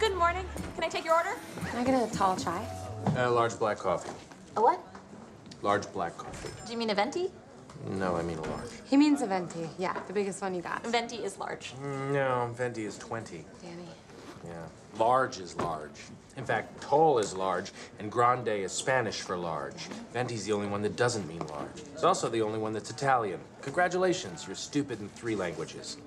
Good morning. Can I take your order? Can I get a tall chai? A large black coffee. A what? Large black coffee. Do you mean a venti? No, I mean a large. He means a venti, yeah, the biggest one you got. Venti is large. No, venti is 20. Danny. Yeah, large is large. In fact, tall is large, and grande is Spanish for large. Venti's the only one that doesn't mean large. It's also the only one that's Italian. Congratulations, you're stupid in 3 languages.